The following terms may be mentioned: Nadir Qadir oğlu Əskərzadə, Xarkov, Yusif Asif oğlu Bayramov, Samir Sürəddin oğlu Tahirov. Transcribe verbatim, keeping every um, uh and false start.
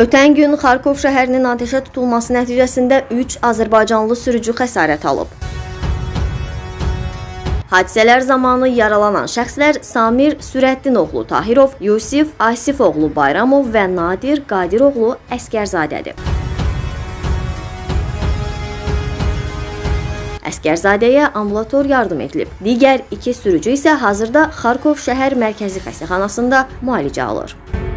Ötən gün Xarkov şəhərinin atəşə tutulması nəticəsində üç azərbaycanlı sürücü xəsarət alıb. Hadisələr zamanı yaralanan şəxslər Samir Sürəddin oğlu Tahirov, Yusif Asif oğlu Bayramov və Nadir Qadir oğlu Əskərzadədir. Əskərzadəyə ambulator yardım edilib. Digər iki sürücü isə hazırda Xarkov şəhər mərkəzi xəstəxanasında müalicə alır.